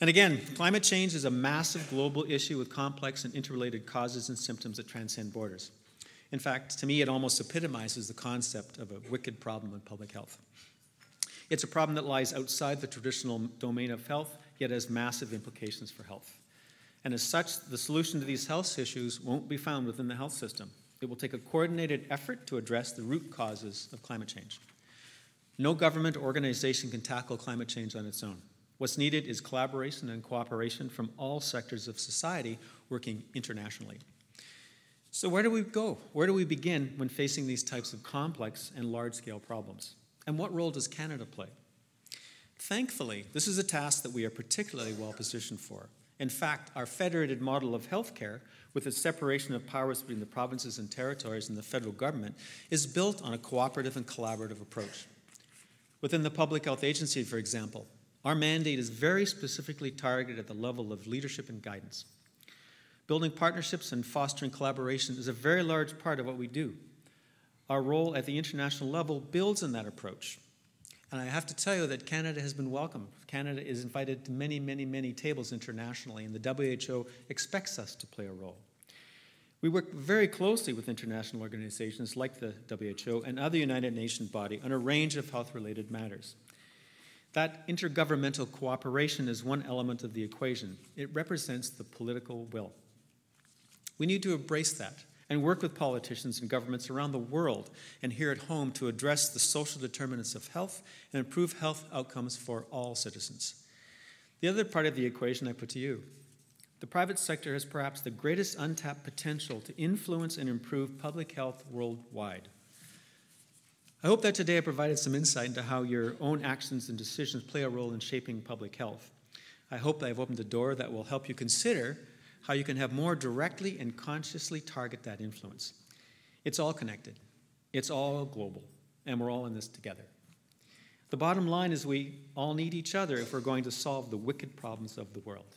And again, climate change is a massive global issue with complex and interrelated causes and symptoms that transcend borders. In fact, to me, it almost epitomizes the concept of a wicked problem in public health. It's a problem that lies outside the traditional domain of health, yet has massive implications for health. And as such, the solution to these health issues won't be found within the health system. It will take a coordinated effort to address the root causes of climate change. No government or organization can tackle climate change on its own. What's needed is collaboration and cooperation from all sectors of society working internationally. So where do we go? Where do we begin when facing these types of complex and large-scale problems? And what role does Canada play? Thankfully, this is a task that we are particularly well positioned for. In fact, our federated model of healthcare, with its separation of powers between the provinces and territories and the federal government, is built on a cooperative and collaborative approach. Within the Public Health Agency, for example, our mandate is very specifically targeted at the level of leadership and guidance. Building partnerships and fostering collaboration is a very large part of what we do. Our role at the international level builds on that approach. And I have to tell you that Canada has been welcomed. Canada is invited to many, many, many tables internationally, and the WHO expects us to play a role. We work very closely with international organizations like the WHO and other United Nations bodies on a range of health-related matters. That intergovernmental cooperation is one element of the equation. It represents the political will. We need to embrace that and work with politicians and governments around the world and here at home to address the social determinants of health and improve health outcomes for all citizens. The other part of the equation I put to you. The private sector has perhaps the greatest untapped potential to influence and improve public health worldwide. I hope that today I provided some insight into how your own actions and decisions play a role in shaping public health. I hope that I've opened a door that will help you consider how you can have more directly and consciously target that influence. It's all connected, it's all global, and we're all in this together. The bottom line is we all need each other if we're going to solve the wicked problems of the world.